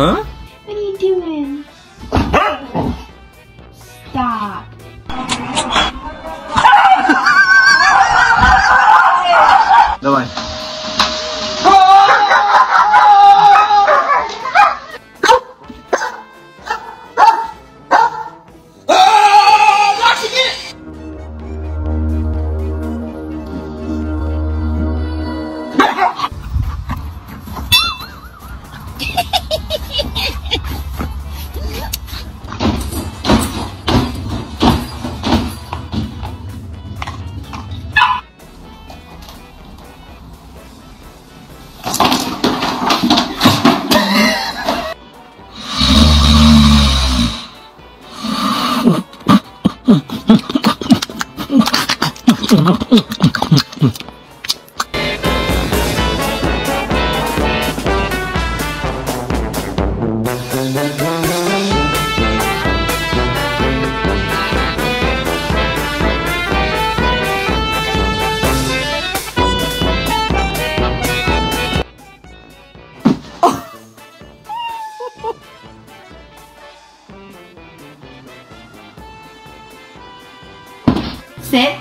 Huh? What are you doing? Stop. Давай. Sit.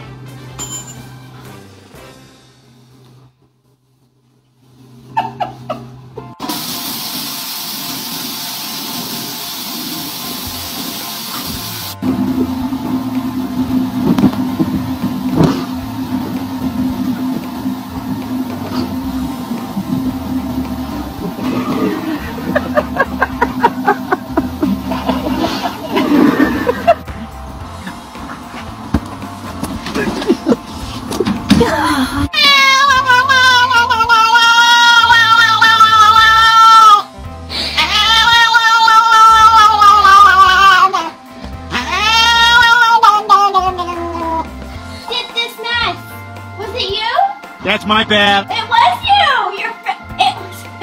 That's my bad. It was you! Your friend. It was you.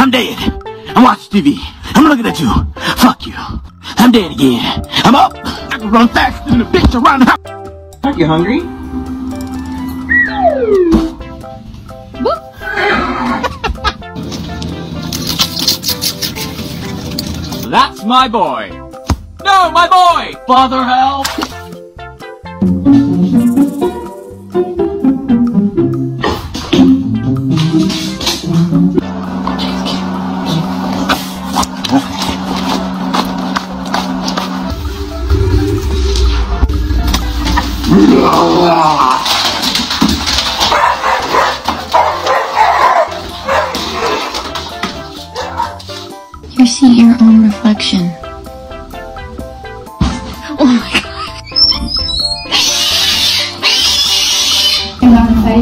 I'm dead. I'm watching TV. I'm looking at you. Fuck you. I'm dead again. I'm up. I can run faster than a bitch around the house. Aren't you hungry? That's my boy. No, my boy. Father, help.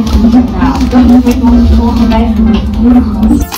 reizen, ja, dat moet ik nog gewoon blijven doen.